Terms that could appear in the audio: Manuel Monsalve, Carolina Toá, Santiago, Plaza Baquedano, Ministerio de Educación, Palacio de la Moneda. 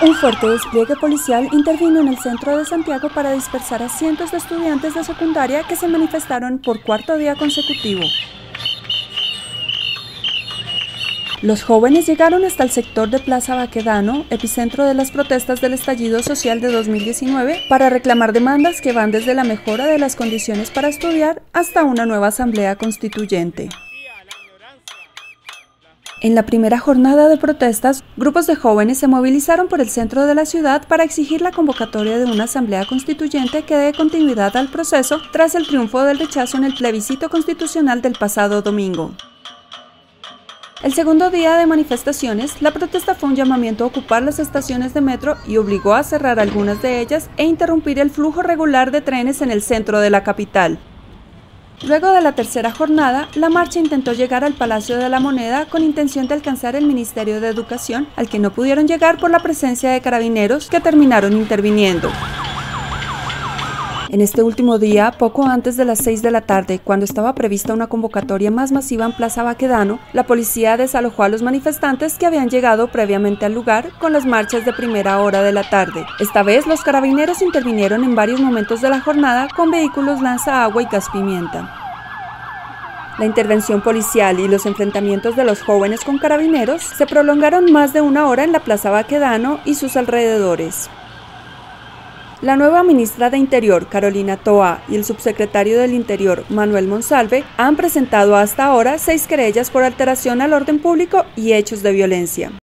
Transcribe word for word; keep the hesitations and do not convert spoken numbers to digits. Un fuerte despliegue policial intervino en el centro de Santiago para dispersar a cientos de estudiantes de secundaria que se manifestaron por cuarto día consecutivo. Los jóvenes llegaron hasta el sector de Plaza Baquedano, epicentro de las protestas del estallido social de dos mil diecinueve, para reclamar demandas que van desde la mejora de las condiciones para estudiar hasta una nueva asamblea constituyente. En la primera jornada de protestas, grupos de jóvenes se movilizaron por el centro de la ciudad para exigir la convocatoria de una asamblea constituyente que dé continuidad al proceso tras el triunfo del rechazo en el plebiscito constitucional del pasado domingo. El segundo día de manifestaciones, la protesta fue un llamamiento a ocupar las estaciones de metro y obligó a cerrar algunas de ellas e interrumpir el flujo regular de trenes en el centro de la capital. Luego de la tercera jornada, la marcha intentó llegar al Palacio de la Moneda con intención de alcanzar el Ministerio de Educación, al que no pudieron llegar por la presencia de carabineros que terminaron interviniendo. En este último día, poco antes de las seis de la tarde, cuando estaba prevista una convocatoria más masiva en Plaza Baquedano, la policía desalojó a los manifestantes que habían llegado previamente al lugar con las marchas de primera hora de la tarde. Esta vez, los carabineros intervinieron en varios momentos de la jornada con vehículos lanza agua y gas pimienta. La intervención policial y los enfrentamientos de los jóvenes con carabineros se prolongaron más de una hora en la Plaza Baquedano y sus alrededores. La nueva ministra de Interior, Carolina Toá, y el subsecretario del Interior, Manuel Monsalve, han presentado hasta ahora seis querellas por alteración al orden público y hechos de violencia.